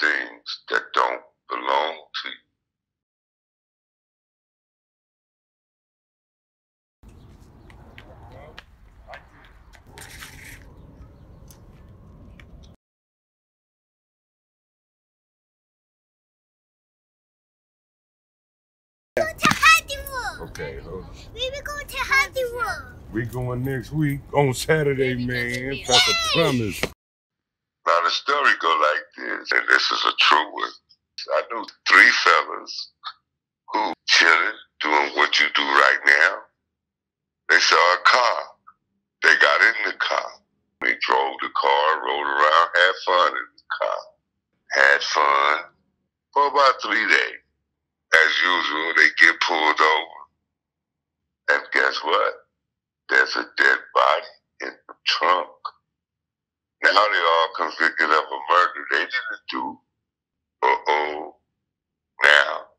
manifest things that don't belong to you. Okay, hold on. We go to Hollywood. We going next week on Saturday, man. That's a promise. Now the story go like this, and this is a true one. I knew three fellas who chilling, doing what you do right now. They saw a car. They got in the car. They drove the car, rode around, had fun in the car. Had fun for about 3 days. As usual, they get pulled over. And guess what? There's a dead body in the trunk. Now they all convicted of a murder they didn't do. Uh-oh. Now